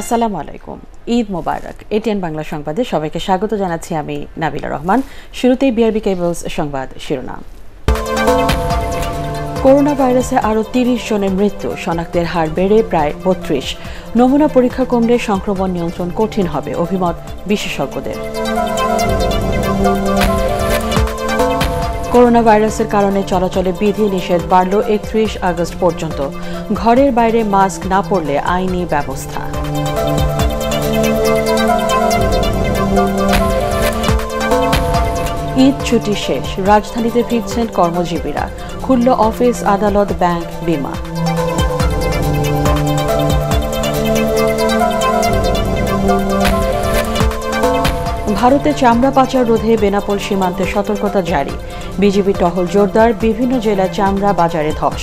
আসসালামু আলাইকুম, ঈদ মোবারক। এটিএন বাংলা সংবাদে সবাইকে স্বাগত জানাচ্ছি আমি নাবিলা রহমান। শুরুতেই বিআরবি কেবলস সংবাদ শিরোনাম। করোনা ভাইরাসে আরও ৩০ জনের মৃত্যু, শনাক্তের হার বেড়ে প্রায় ৩২। নমুনা পরীক্ষা কমলে সংক্রমণ নিয়ন্ত্রণ কঠিন হবে, অভিমত বিশেষজ্ঞদের। করোনা ভাইরাসের কারণে চলাচলে বিধি নিষেধ বাড়ল ৩১ আগস্ট পর্যন্ত, ঘরের বাইরে মাস্ক না পরলে আইনি ব্যবস্থা। ঈদ ছুটি শেষ, রাজধানীতে ফিরছেন কর্মজীবীরা, খুলল অফিস, আদালত, ব্যাংক, বিমা। ভারতে চামড়া পাচার রোধে বেনাপোল সীমান্তে সতর্কতা জারি, বিজিবি টহল জোরদার, বিভিন্ন জেলায় চামড়া বাজারে ধস।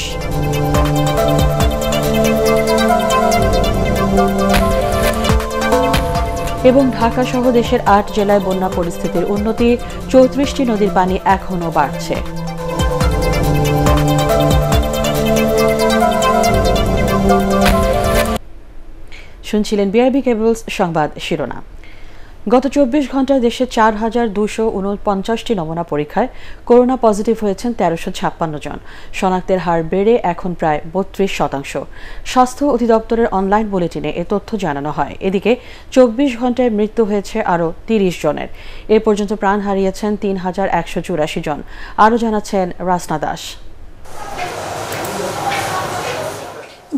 এবং ঢাকা সহ দেশের 8 জেলায় বন্যা পরিস্থিতির উন্নতি, 34টি নদীর পানি এখনও বাড়ছে। শুনছিলেন বিআরবি কেবলস সংবাদ শিরোনাম। গত ২৪ ঘণ্টায় দেশে ৪,২৪৯টি নমুনা পরীক্ষায় করোনা পজিটিভ হয়েছেন ১৩৫৬ জন, শনাক্তের হার বেড়ে এখন প্রায় ৩২%। স্বাস্থ্য অধিদপ্তরের অনলাইন বুলেটিনে এ তথ্য জানানো হয়। এদিকে ২৪ ঘণ্টায় মৃত্যু হয়েছে আরও ৩০ জনের, এ পর্যন্ত প্রাণ হারিয়েছেন ৩,১৮৪ জন। আরও জানাচ্ছেন রাসনা দাস।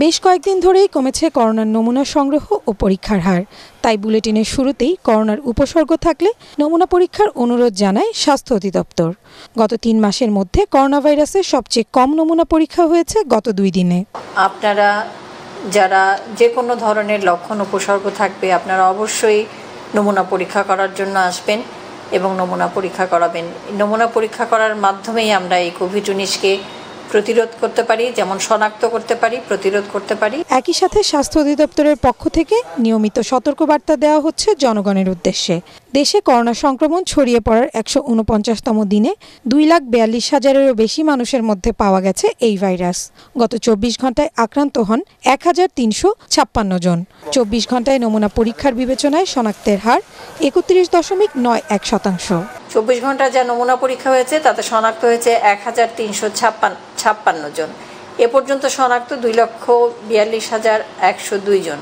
বেশ কয়েকদিন ধরেই কমেছে করোনার নমুনা সংগ্রহ ও পরীক্ষার হার, তাই বুলেটিনের শুরুতেই করোনার উপসর্গ থাকলে নমুনা পরীক্ষার অনুরোধ জানায় স্বাস্থ্য অধিদপ্তর। গত 3 মাসের মধ্যে করোনা ভাইরাসের সবচেয়ে কম নমুনা পরীক্ষা হয়েছে গত 2 দিনে। আপনারা যারা যে কোনো ধরনের লক্ষণ উপসর্গ থাকবে আপনারা অবশ্যই নমুনা পরীক্ষা করার জন্য আসবেন এবং নমুনা পরীক্ষা করাবেন। নমুনা পরীক্ষা করার মাধ্যমেই আমরা এই কোভিড-19কে প্রতিরোধ করতে পারি, যেমন শনাক্ত করতে পারি, প্রতিরোধ করতে পারি। একই সাথে স্বাস্থ্য অধিদপ্তরের পক্ষ থেকে নিয়মিত সতর্কবার্তা দেওয়া হচ্ছে জনগণের উদ্দেশ্যে। দেশে করোনা সংক্রমণ ছড়িয়ে পড়ার ১৪৯তম দিনে ২,৪২,০০০-এরও বেশি মানুষের মধ্যে পাওয়া গেছে এই ভাইরাস। গত ২৪ ঘণ্টায় আক্রান্ত হন ১,৩৫৬ জন। ২৪ ঘণ্টায় নমুনা পরীক্ষার বিবেচনায় শনাক্তের হার ৩১.৯১%। ২৪ ঘণ্টা যা নমুনা পরীক্ষা হয়েছে তাতে শনাক্ত হয়েছে ১,৩৫৬ জন। এ পর্যন্ত শনাক্ত 2,৪২,১০২ জন।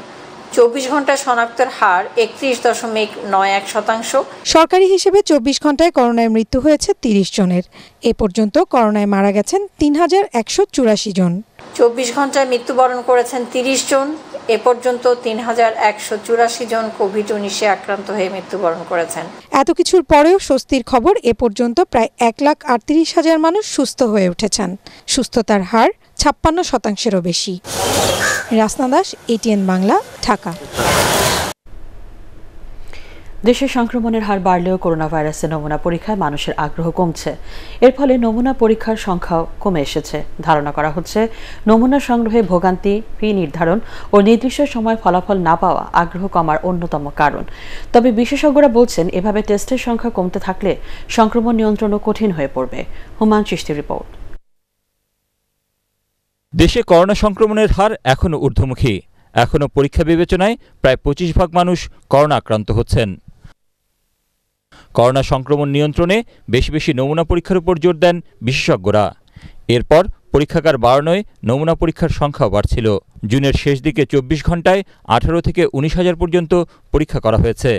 ২৪ ঘণ্টা শনাক্তের হার ৩১.৯১%। সরকারি হিসেবে ২৪ ঘণ্টায় করোনায় মৃত্যু হয়েছে ৩০ জনের। এ পর্যন্ত করোনায় মারা গেছেন ৩,১৮৪ জন। ২৪ ঘণ্টায় মৃত্যুবরণ করেছেন ৩০ জন। এ পর্যন্ত ৩,১৮৪ জন কোভিড-19 আক্রান্ত হয়ে মৃত্যুবরণ করেছেন। এত কিছুর পরেও স্বস্তির খবর, এ পর্যন্ত প্রায় ১,৩৮,০০০ মানুষ সুস্থ হয়ে উঠেছেন। সুস্থতার হার ৫৬%-এরও বেশি। রাসনা দাস, এটিএন বাংলা, ঢাকা। দেশে সংক্রমণের হার বাড়লেও করোনা ভাইরাসের নমুনা পরীক্ষায় মানুষের আগ্রহ কমছে। এর ফলে নমুনা পরীক্ষার সংখ্যাও কমে এসেছে। ধারণা করা হচ্ছে নমুনা সংগ্রহে ভোগান্তি, ফি নির্ধারণ ও নির্দিষ্ট সময় ফলাফল না পাওয়া আগ্রহ কমার অন্যতম কারণ। তবে বিশেষজ্ঞরা বলছেন এভাবে টেস্টের সংখ্যা কমতে থাকলে সংক্রমণ নিয়ন্ত্রণও কঠিন হয়ে পড়বে। হুমায়ুন চিশতির রিপোর্ট। দেশে করোনা সংক্রমণের হার এখনও ঊর্ধ্বমুখী। এখনও পরীক্ষা বিবেচনায় প্রায় ২৫% মানুষ করোনা আক্রান্ত হচ্ছেন। করোনা সংক্রমণ নিয়ন্ত্রণে বেশি বেশি নমুনা পরীক্ষার উপর জোর দেন বিশেষজ্ঞরা। এরপর পরীক্ষাগার বাড়ানোয় নমুনা পরীক্ষার সংখ্যা বাড়ছিল। জুনের শেষ দিকে ২৪ ঘণ্টায় 18,০০০ থেকে ১৯,০০০ পর্যন্ত পরীক্ষা করা হয়েছে,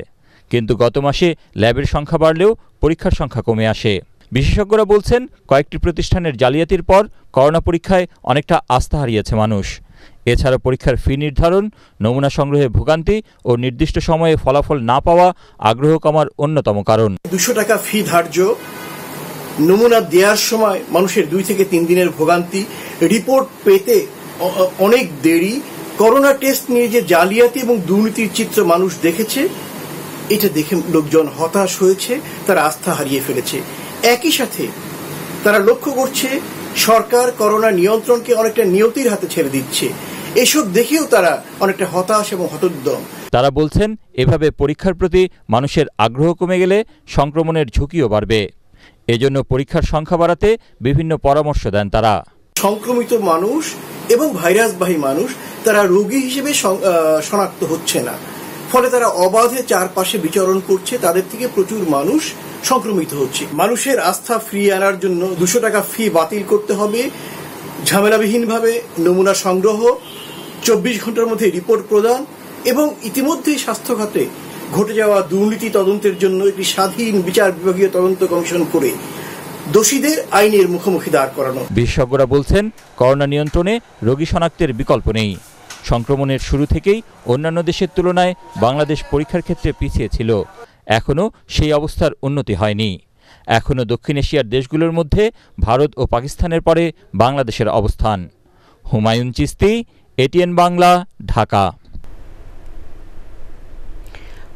কিন্তু গত মাসে ল্যাবের সংখ্যা বাড়লেও পরীক্ষার সংখ্যা কমে আসে। বিশেষজ্ঞরা বলছেন কয়েকটি প্রতিষ্ঠানের জালিয়াতির পর করোনা পরীক্ষায় অনেকটা আস্থা হারিয়েছে মানুষ। এছাড়া পরীক্ষার ফি নির্ধারণ, নমুনা সংগ্রহে ভোগান্তি ও নির্দিষ্ট সময়ে ফলাফল না পাওয়া আগ্রহ কমার অন্যতম কারণ। ২০০ টাকা ফি ধার্য, নমুনা দেওয়ার সময় মানুষের 2 থেকে 3 দিনের ভোগান্তি, রিপোর্ট পেতে অনেক দেরি, করোনা টেস্ট নিয়ে যে জালিয়াতি এবং দুর্নীতির চিত্র মানুষ দেখেছে, এটা দেখে লোকজন হতাশ হয়েছে, তারা আস্থা হারিয়ে ফেলেছে। একই সাথে তারা লক্ষ্য করছে সরকার করোনা নিয়ন্ত্রণকে অনেকটা নিয়তির হাতে ছেড়ে দিচ্ছে। এসব দেখেও তারা অনেকটা হতাশ এবং হতোদ্যম। তারা বলছেন এভাবে পরীক্ষার প্রতি মানুষের আগ্রহ কমে গেলে সংক্রমণের ঝুঁকিও বাড়বে। এজন্য পরীক্ষার সংখ্যা বাড়াতে বিভিন্ন পরামর্শ দেন তারা। সংক্রমিত মানুষ এবং ভাইরাসবাহী মানুষ তারা রোগী হিসেবে শনাক্ত হচ্ছে না, ফলে তারা অবাধে চারপাশে বিচরণ করছে, তাদের থেকে প্রচুর মানুষ সংক্রমিত হচ্ছে। মানুষের আস্থা ফিরিয়ে আনার জন্য 200 টাকা ফি বাতিল করতে হবে, ঝামেলাবিহীনভাবে নমুনা সংগ্রহ, 24 ঘন্টার মধ্যে রিপোর্ট প্রদান এবং ইতিমধ্যেই স্বাস্থ্য খাতে ঘটে যাওয়া দুর্নীতি তদন্তের জন্য একটি স্বাধীন বিচার বিভাগীয় তদন্ত কমিশন করে দোষীদের আইনের মুখোমুখি দাঁড় করানো। বিশেষজ্ঞরা বলছেন, করোনা নিয়ন্ত্রণে রোগী শনাক্তের বিকল্প নেই। সংক্রমণের শুরু থেকেই অন্যান্য দেশের তুলনায় বাংলাদেশ পরীক্ষার ক্ষেত্রে পিছিয়ে ছিল। এখনও সেই অবস্থার উন্নতি হয়নি। এখনও দক্ষিণ এশিয়ার দেশগুলোর মধ্যে ভারত ও পাকিস্তানের পরে বাংলাদেশের অবস্থান। হুমায়ুন চিস্তি, এটিএন বাংলা, ঢাকা।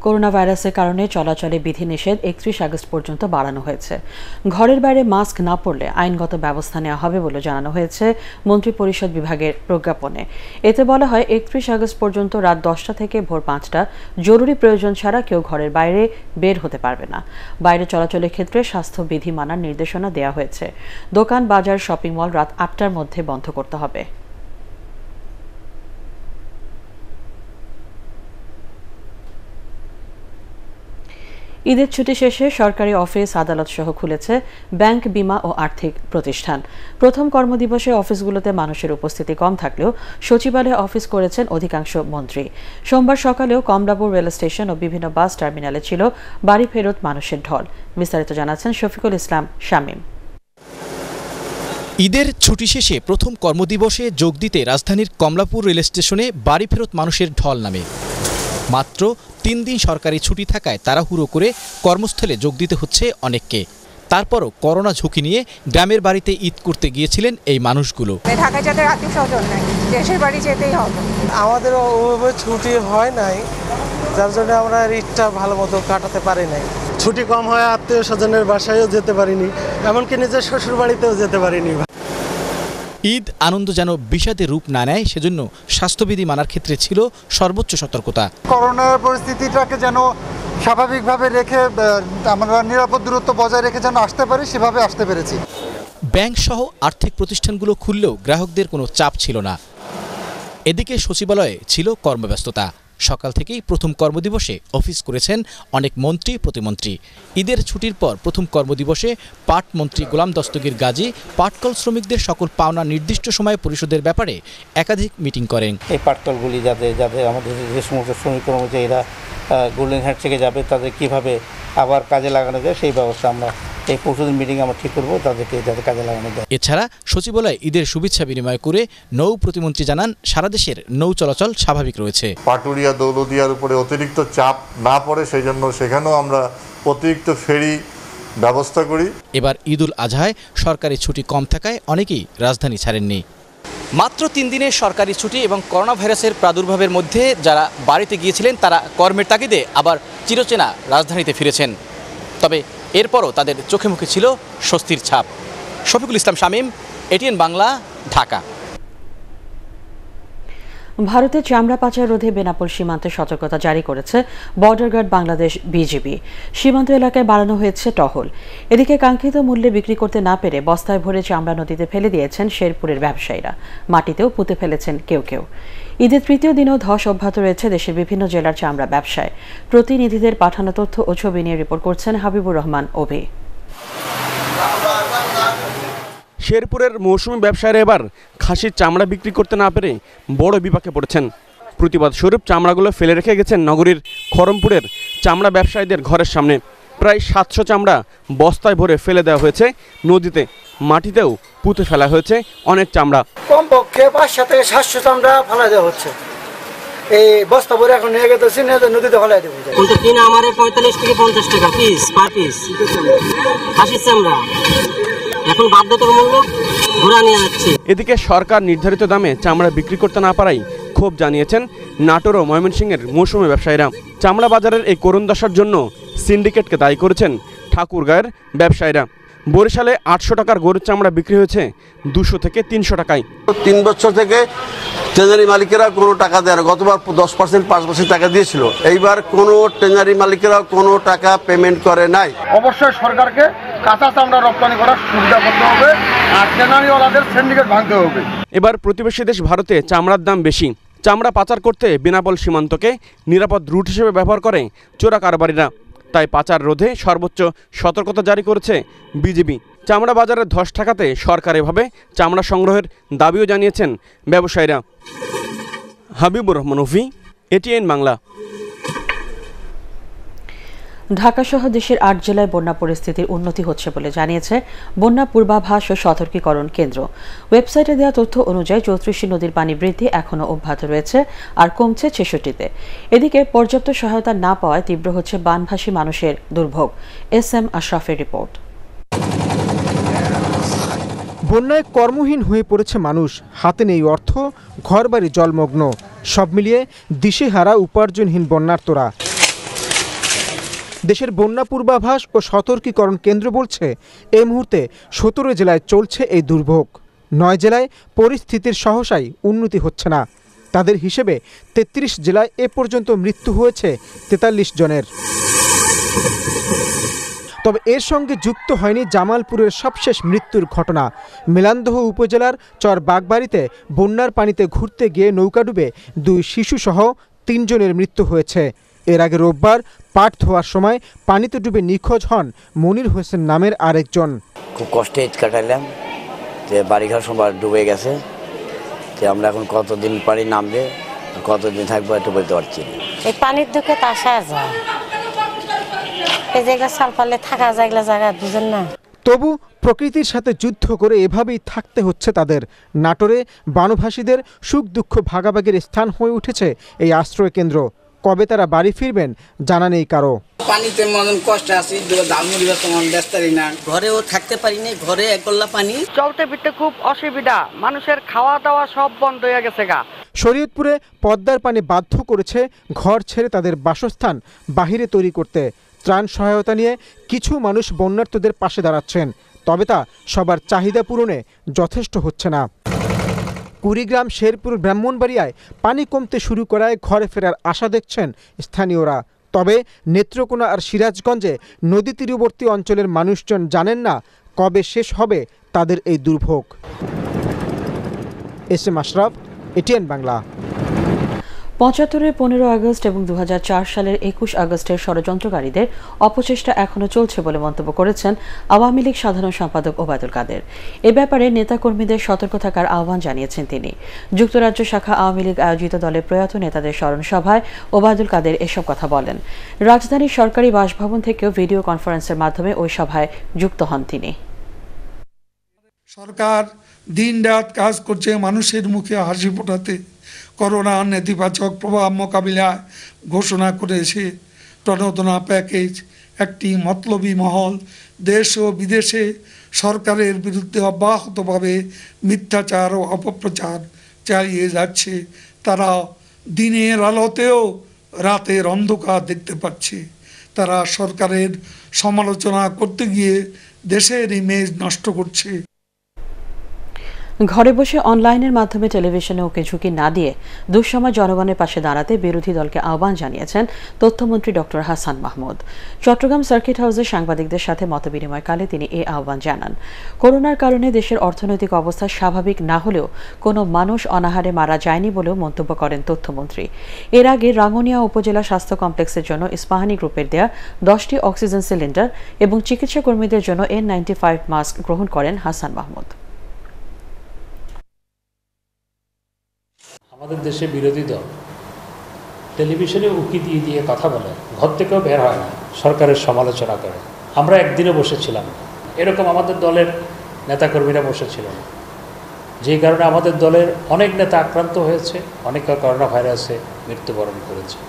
করোনা ভাইরাসের কারণে চলাচলে বিধিনিষেধ 31 আগস্ট পর্যন্ত বাড়ানো হয়েছে। ঘরের বাইরে মাস্ক না পরলে আইনগত ব্যবস্থা নেওয়া হবে বলে জানানো হয়েছে মন্ত্রিপরিষদ বিভাগের প্রজ্ঞাপনে। এতে বলা হয়, 31 আগস্ট পর্যন্ত রাত 10টা থেকে ভোর 5টা জরুরি প্রয়োজন ছাড়া কেউ ঘরের বাইরে বের হতে পারবে না। বাইরে চলাচলের ক্ষেত্রে স্বাস্থ্যবিধি মানার নির্দেশনা দেওয়া হয়েছে। দোকান, বাজার, শপিং মল রাত 8টার মধ্যে বন্ধ করতে হবে। ঈদের ছুটি শেষে সরকারি অফিস, আদালত সহ খুলেছে ব্যাংক, বিমা ও আর্থিক প্রতিষ্ঠান। প্রথম কর্মদিবসে অফিসগুলোতে মানুষের উপস্থিতি কম থাকলেও সচিবালয়ে অফিস করেছেন অধিকাংশ মন্ত্রী। সোমবার সকালেও কমলাপুর রেল স্টেশন ও বিভিন্ন বাস টার্মিনালে ছিল বাড়ি ফেরত মানুষের ঢল। বিস্তারিত জানাচ্ছেন শফিকুল ইসলাম শামীম। ঈদের ছুটি শেষে প্রথম কর্মদিবসে যোগ দিতে রাজধানীর কমলাপুর রেল স্টেশনে বাড়ি ফেরত মানুষের ঢল নামে। মাত্র 3 দিন সরকারি ছুটি থাকায় তাড়াহুড়ো করে কর্মস্থলে যোগ দিতে হচ্ছে অনেককে। তারপরও করোনা ঝুঁকি নিয়ে গ্রামের বাড়িতে ঈদ করতে গিয়েছিলেন এই মানুষগুলো। ঢাকায় যাদের আত্মীয়স্বজন নাই, দেশের বাড়ি যেতেই হবে। আমাদের ওভাবে ছুটি হয় নাই, যার জন্য আমরা ঈদটা ভালো মতো কাটাতে পারি নাই। ছুটি কম হয়, আত্মীয় স্বজনের বাসায়ও যেতে পারিনি, এমনকি নিজের শ্বশুর বাড়িতেও যেতে পারিনি। ঈদ আনন্দ যেন বিষাদে রূপ না নেয় সেজন্য স্বাস্থ্যবিধি মানার ক্ষেত্রে ছিল সর্বোচ্চ সতর্কতা। করোনার পরিস্থিতিটাকে যেন স্বাভাবিকভাবে রেখে আমরা নিরাপদ দূরত্ব বজায় রেখে যেন আসতে পারি, সেভাবে আসতে পেরেছি। ব্যাংক সহ আর্থিক প্রতিষ্ঠানগুলো খুললেও গ্রাহকদের কোনো চাপ ছিল না। এদিকে সচিবালয়ে ছিল কর্মব্যস্ততা। সকাল থেকেই প্রথম কর্মদিবসে অফিস করেছেন অনেক মন্ত্রী, প্রতিমন্ত্রী। ঈদের ছুটির পর প্রথম কর্মদিবসে পাট মন্ত্রী গোলাম দস্তগীর গাজী পাটকল শ্রমিকদের সকল পাওনা নির্দিষ্ট সময়ে পরিশোধের ব্যাপারে একাধিক মিটিং করেন। এই পাটকলগুলি যাদের আমাদের যে সমস্ত শ্রমিক কর্মচারীরা গোল্ডেনহাট থেকে যাবে, তাদের কীভাবে আবার কাজে লাগানো যায় সেই ব্যবস্থা আমরা এই পরশুদিন মিটিং আমরা ঠিক করবো, তাদেরকে যাদের কাজে লাগানো যায়। এছাড়া সচিবালয়ে ঈদের শুভেচ্ছা বিনিময় করে নৌ প্রতিমন্ত্রী জানান, সারা দেশের নৌ চলাচল স্বাভাবিক রয়েছে। পাটুরিয়া, দৌলদিয়ার উপরে অতিরিক্ত চাপ না পড়ে সেই জন্য সেখানেও আমরা অতিরিক্ত ফেরি ব্যবস্থা করি। এবার ঈদুল আজহায় সরকারি ছুটি কম থাকায় অনেকেই রাজধানী ছাড়েননি। মাত্র 3 দিনের সরকারি ছুটি এবং করোনা ভাইরাসের প্রাদুর্ভাবের মধ্যে যারা বাড়িতে গিয়েছিলেন তারা কর্মের তাগিদে আবার চিরচেনা রাজধানীতে ফিরেছেন। তবে এরপরও তাদের চোখে মুখে ছিল স্বস্তির ছাপ। শফিকুল ইসলাম শামীম, এটিএন বাংলা, ঢাকা। ভারতে চামড়া পাচার রোধে বেনাপোল সীমান্তে সতর্কতা জারি করেছে বর্ডার গার্ড বাংলাদেশ, বিজিবি। সীমান্ত এলাকায় বাড়ানো হয়েছে টহল। এদিকে কাঙ্ক্ষিত মূল্যে বিক্রি করতে না পেরে বস্তায় ভরে চামড়া নদীতে ফেলে দিয়েছেন শেরপুরের ব্যবসায়ীরা। মাটিতেও পুঁতে ফেলেছেন কেউ কেউ। ঈদের 3য় দিনেও ধস অব্যাহত রয়েছে দেশের বিভিন্ন জেলার চামড়া ব্যবসায়। প্রতিনিধিদের পাঠানো তথ্য ও ছবি নিয়ে রিপোর্ট করছেন হাবিবুর রহমান ওভি। শেরপুরের মৌসুমি ব্যবসায়ীরা এবার খাসির চামড়া বিক্রি করতে না পেরে বড় বিপাকে পড়েছেন। প্রতিবাদ স্বরূপ চামড়াগুলো ফেলে রেখে গেছেন নগরীর খরমপুরের চামড়া ব্যবসায়ীদের ঘরের সামনে। প্রায় 700 চামড়া বস্তায় ভরে ফেলে দেওয়া হয়েছে নদীতে। মাটিতেও পুঁতে ফেলা হয়েছে অনেক চামড়া। কমপক্ষে 500 থেকে 700 চামড়া ফেলা দেওয়া হচ্ছে। এই বস্তা ভরে এখন নিয়ে গেছে নদীতে ফেলাই দেবো। কিনা আমার 45 থেকে 50 টাকা পিস, পার পিস খাসির চামড়া। এদিকে সরকার নির্ধারিত দামে চামড়া বিক্রি করতে না পারাই ক্ষোভ জানিয়েছেন নাটোর ও ময়মনসিংহের মৌসুমী ব্যবসায়ীরা। চামড়া বাজারের এই করুণ দশার জন্য সিন্ডিকেটকে দায়ী করেছেন ঠাকুরগাঁয়ের ব্যবসায়ীরা। বরিশালে 800 টাকার গরুর চামড়া বিক্রি হয়েছে 200 থেকে 300 টাকায়। 3 বছর থেকে ট্রেজারি মালিকেরা কোনো টাকা দেয় না। গতবার 10%, 5% টাকা দিয়েছিল, এইবার কোনো ট্রেজারি মালিকেরা কোনো টাকা পেমেন্ট করে নাই। অবশ্যই সরকারকে কাঁচা চামড়া রপ্তানি করার সুবিধা করতে হবে, আর ট্রেজারিওয়ালাদের সিন্ডিকেট ভাঙতে হবে। এবার প্রতিবেশী দেশ ভারতে চামড়ার দাম বেশি, চামড়া পাচার করতে বেনাপোল সীমান্তকে নিরাপদ রুট হিসেবে ব্যবহার করে চোরা কারবারিরা। তাই পাচার রোধে সর্বোচ্চ সতর্কতা জারি করেছে বিজিবি। চামড়া বাজারের ধস ঠেকাতে সরকার এভাবে চামড়া সংগ্রহের দাবিও জানিয়েছেন ব্যবসায়ীরা। হাবিবুর রহমান ওফি, এটিএন বাংলা। ঢাকাসহ দেশের ৮ জেলায় বন্যা পরিস্থিতির উন্নতি হচ্ছে বলে জানিয়েছে বন্যা পূর্বাভাস ও সতর্কীকরণ কেন্দ্র। ওয়েবসাইটে দেওয়া তথ্য অনুযায়ী ৩৪টি নদীর পানি বৃদ্ধি এখনও অব্যাহত রয়েছে আর কমছে ৬৬টিতে। এদিকে পর্যাপ্ত সহায়তা না পাওয়ায় তীব্র হচ্ছে বানভাসী মানুষের দুর্ভোগ। এস এম আশরাফের রিপোর্ট। বন্যায় কর্মহীন হয়ে পড়েছে মানুষ, হাতে নেই অর্থ, ঘরবাড়ি জলমগ্ন, সব মিলিয়ে দিশেহারা উপার্জনহীন বন্যার্তরা। দেশের বন্যা পূর্বাভাস ও সতর্কীকরণ কেন্দ্র বলছে এই মুহূর্তে ১৭ জেলায় চলছে এই দুর্ভোগ। ৯ জেলায় পরিস্থিতির সহসাই উন্নতি হচ্ছে না। তাদের হিসেবে ৩৩ জেলায় এ পর্যন্ত মৃত্যু হয়েছে ৪৩ জনের। তবে এর সঙ্গে যুক্ত হয়নি জামালপুরের সবশেষ মৃত্যুর ঘটনা। মেলান্দহ উপজেলার চর বাগবাড়িতে বন্যার পানিতে ঘুরতে গিয়ে নৌকা ডুবে 2 শিশুসহ ৩ জনের মৃত্যু হয়েছে। এর আগে রোববার পাট ধোয়ার সময় পানিতে ডুবে নিখোঁজ হন মনির হোসেন নামের আরেকজন। খুব কষ্টে ঈদ কাটাইলাম, যে বাড়িঘর সবার ডুবে গেছে, যে আমরা এখন কতদিন পারি নামবে, কতদিন থাকবো একটু বলতে পারছি। এই পানির দুঃখে তাসা যায়, এই জায়গা সাল পালে থাকা যায়গুলো জায়গা দুজন না। তবু প্রকৃতির সাথে যুদ্ধ করে এভাবেই থাকতে হচ্ছে তাদের। নাটোরে বানভাসীদের সুখ দুঃখ ভাগাভাগির স্থান হয়ে উঠেছে এই আশ্রয় কেন্দ্র। কবে তারা বাড়ি ফিরবেন জানা নেই কারো। পানিতে মন কষ্ট আছে, ঘরেও থাকতে পারিনি, ঘরে একগোল্লা পানি, চলতে ফিরতে খুব অসুবিধা, মানুষের খাওয়া দাওয়া সব বন্ধ হয়ে গেছে গা। শরীয়তপুরে পদ্মার পানি বাধ্য করেছে ঘর ছেড়ে তাদের বাসস্থান বাহিরে তৈরি করতে। ত্রাণ সহায়তা নিয়ে কিছু মানুষ বন্যার্তদের পাশে দাঁড়াচ্ছেন, তবে তা সবার চাহিদা পূরণে যথেষ্ট হচ্ছে না। কুড়িগ্রাম, শেরপুর, ব্রাহ্মণবাড়িয়ায় পানি কমতে শুরু করায় ঘরে ফেরার আশা দেখছেন স্থানীয়রা। তবে নেত্রকোনা আর সিরাজগঞ্জে নদী তীরবর্তী অঞ্চলের মানুষজন জানেন না কবে শেষ হবে তাদের এই দুর্ভোগ। S M Ashraf, ATN Bangla. ৭৫-এর 15 আগস্ট এবং ২০০৪ সালের ২১ আগস্টের ষড়যন্ত্রকারীদের অপচেষ্টা এখনও চলছে বলে মন্তব্য করেছেন আওয়ামী লীগ সাধারণ সম্পাদক ওবায়দুল কাদের। এ ব্যাপারে নেতাকর্মীদের সতর্ক থাকার আহ্বান জানিয়েছেন তিনি। যুক্তরাজ্য শাখা আওয়ামী লীগ আয়োজিত দলের প্রয়াত নেতাদের স্মরণ সভায় ওবায়দুল কাদের এসব কথা বলেন। রাজধানীর সরকারি বাসভবন থেকেও ভিডিও কনফারেন্সের মাধ্যমে ওই সভায় যুক্ত হন তিনি। সরকার দিন রাত কাজ করছে মানুষের মুখে হাসি ফোটাতে, করোনা নেতিবাচক প্রভাব মোকাবিলায় ঘোষণা করেছে প্রণোদনা প্যাকেজ। একটি মতলবী মহল দেশ ও বিদেশে সরকারের বিরুদ্ধে অব্যাহতভাবে মিথ্যাচার ও অপপ্রচার চালিয়ে যাচ্ছে। তারা দিনের আলোতেও রাতের অন্ধকার দেখতে পাচ্ছে। তারা সরকারের সমালোচনা করতে গিয়ে দেশের ইমেজ নষ্ট করছে। ঘরে বসে অনলাইনের মাধ্যমে টেলিভিশনে ওকে ঝুঁকি না দিয়ে দুঃসময় জনগণের পাশে দাঁড়াতে বিরোধী দলকে আহ্বান জানিয়েছেন তথ্যমন্ত্রী ডক্টর হাসান মাহমুদ। চট্টগ্রাম সার্কিট হাউসে সাংবাদিকদের সাথে মতবিনিময়কালে তিনি এই আহ্বান জানান। করোনার কারণে দেশের অর্থনৈতিক অবস্থা স্বাভাবিক না হলেও কোনো মানুষ অনাহারে মারা যায়নি বলেও মন্তব্য করেন তথ্যমন্ত্রী। এর আগে রাঙ্গুনিয়া উপজেলা স্বাস্থ্য কমপ্লেক্সের জন্য ইস্পাহানি গ্রুপের দেয়া 10টি অক্সিজেন সিলিন্ডার এবং চিকিৎসা কর্মীদের জন্য N95 মাস্ক গ্রহণ করেন হাসান মাহমুদ। আমাদের দেশে বিরোধী দল টেলিভিশনে উকি দিয়ে দিয়ে কথা বলে, ঘর থেকেও বের হয় না, সরকারের সমালোচনা করে। আমরা একদিনও বসেছিলাম না, এরকম আমাদের দলের নেতাকর্মীরা বসেছিল না, যে কারণে আমাদের দলের অনেক নেতা আক্রান্ত হয়েছে, অনেকে করোনা ভাইরাসে মৃত্যুবরণ করেছে।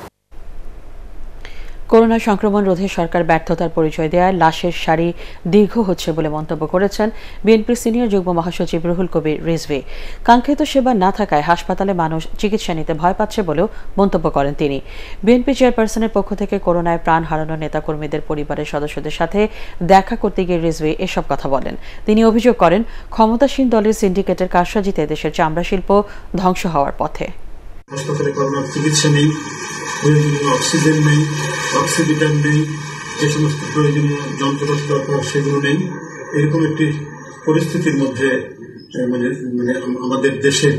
করোনা সংক্রমণ রোধে সরকার ব্যর্থতার পরিচয় দেওয়ায় লাশের সারি দীর্ঘ হচ্ছে বলে মন্তব্য করেছেন বিএনপির সিনিয়র যুগ্ম মহাসচিব রুহুল কবির রিজভী। কাঙ্ক্ষিত সেবা না থাকায় হাসপাতালে মানুষ চিকিৎসা নিতে ভয় পাচ্ছে বলেও মন্তব্য করেন তিনি। বিএনপি চেয়ারপারসনের পক্ষ থেকে করোনায় প্রাণ হারানো নেতাকর্মীদের পরিবারের সদস্যদের সাথে দেখা করতে গিয়ে রিজভী এসব কথা বলেন। তিনি অভিযোগ করেন, ক্ষমতাসীন দলের সিন্ডিকেটের কারসাজিতে দেশের চামড়া শিল্প ধ্বংস হওয়ার পথে। অক্সিজেন নেই, অক্সিমিটার নেই, যে সমস্ত প্রয়োজনীয় যন্ত্রপাতি সেগুলো নেই। এরকম একটি পরিস্থিতির মধ্যে আমাদের দেশে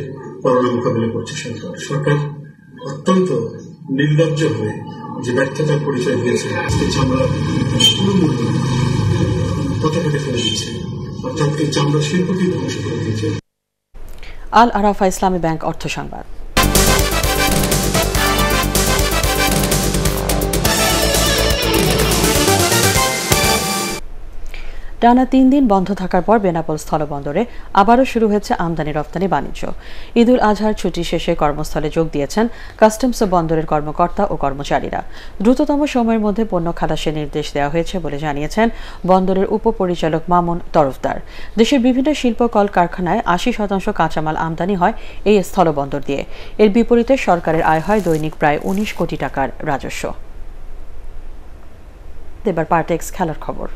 বড় মোকাবিলা করছে সরকার। সরকার অত্যন্ত নির্লজ্জ হয়ে যে ব্যর্থতার পরিচয় দিয়েছে, আমরা চামড়া শিল্পকে ধ্বংস করে দিয়েছে। আল আরাফা ইসলামী ব্যাংক অর্থ সংবাদ। টানা ৩ দিন বন্ধ থাকার পর বেনাপোল স্থলবন্দরে আবারও শুরু হয়েছে আমদানি রপ্তানি বাণিজ্য। ঈদুল আজহার ছুটি শেষে কর্মস্থলে যোগ দিয়েছেন কাস্টমস ও বন্দরের কর্মকর্তা ও কর্মচারীরা। দ্রুততম সময়ের মধ্যে পণ্য খালাসের নির্দেশ দেওয়া হয়েছে বলে জানিয়েছেন বন্দরের উপপরিচালক মামুন তরফদার। দেশের বিভিন্ন শিল্প কলকারখানায় ৮০% কাঁচামাল আমদানি হয় এই স্থলবন্দর দিয়ে। এর বিপরীতে সরকারের আয় হয় দৈনিক প্রায় ১৯ কোটি টাকার রাজস্ব। এবার পার্টেক্স খেলার খবর।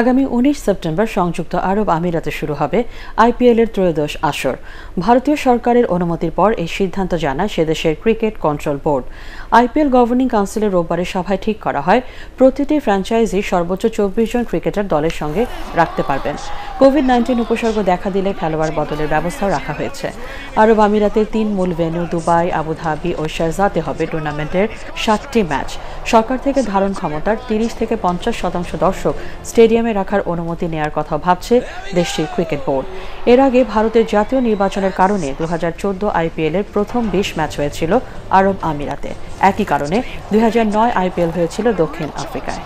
আগামী ১৯ সেপ্টেম্বর সংযুক্ত আরব আমিরাতে শুরু হবে আইপিএলের ৩য় আসর। ভারতীয় সরকারের অনুমতির পর এই সিদ্ধান্ত জানায় সেদেশের cricket control board. IPL governing কাউন্সিলের রোববারের সভায় ঠিক করা হয় প্রতিটি ফ্র্যাঞ্চাইজি সর্বোচ্চ ২৪ জন ক্রিকেটার দলের সঙ্গে রাখতে পারবেন। কোভিড-19 উপসর্গ দেখা দিলে খেলোয়াড় বদলের ব্যবস্থাও রাখা হয়েছে। আরব আমিরাতের 3 মূল ভেন্যু দুবাই, আবুধাবি ও শারজাতে হবে টুর্নামেন্টের ৭টি ম্যাচ। সরকার থেকে ধারণ ক্ষমতার ৩০ থেকে ৫০% দর্শক স্টেডিয়াম রাখার অনুমতি নেয়ার কথা ভাবছে দেশটির ক্রিকেট বোর্ড। এর আগে ভারতের জাতীয় নির্বাচনের কারণে ২০১৪ আইপিএল এর প্রথম ২০ ম্যাচ হয়েছিল আরব আমিরাতে। একই কারণে ২০০৯ আইপিএল হয়েছিল দক্ষিণ আফ্রিকায়।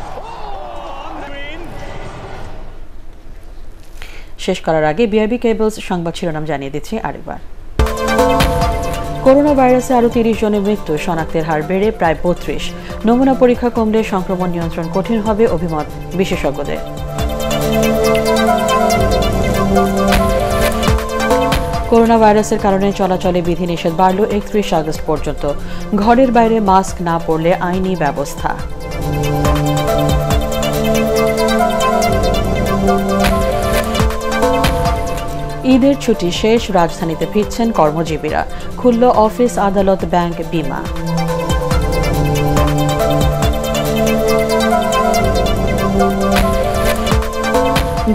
শেষ করার আগে বিআইবি কেবলস সংবাদ শিরোনাম জানিয়ে দিচ্ছি আরেকবার। করোনা ভাইরাসে আরও ৩০ জনের মৃত্যু, শনাক্তের হার বেড়ে প্রায় ৩২। নমুনা পরীক্ষা কমলে সংক্রমণ নিয়ন্ত্রণ কঠিন হবে অভিমত বিশেষজ্ঞদের। করোনা ভাইরাসের কারণে চলাচলে বিধিনিষেধ বাড়ল ৩১ আগস্ট পর্যন্ত। ঘরের বাইরে মাস্ক না পরলে আইনি ব্যবস্থা। ঈদের ছুটি শেষ, রাজধানীতে ফিরছেন কর্মজীবীরা। খুলল অফিস, আদালত, ব্যাংক, বিমা।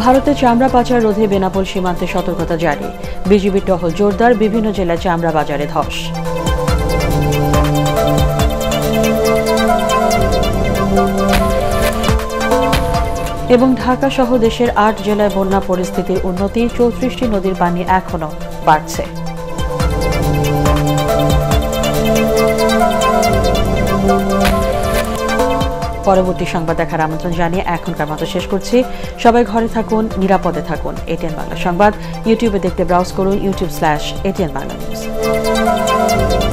ভারতে চামড়া পাচার রোধে বেনাপোল সীমান্তে সতর্কতা জারি। বিজিবি টহল জোরদার, বিভিন্ন জেলায় চামড়া বাজারে ধস। এবং ঢাকা সহ দেশের 8 জেলায় বন্যা পরিস্থিতির উন্নতি, 34টি নদীর পানি এখনো বাড়ছে। পরবর্তী সংবাদ দেখার আমন্ত্রণ জানিয়ে এখনকার মতো শেষ করছি। সবাই ঘরে থাকুন, নিরাপদে থাকুন। এটিএন বাংলা সংবাদ ইউটিউবে দেখতে ব্রাউজ করুন youtube/ATN Bangla News।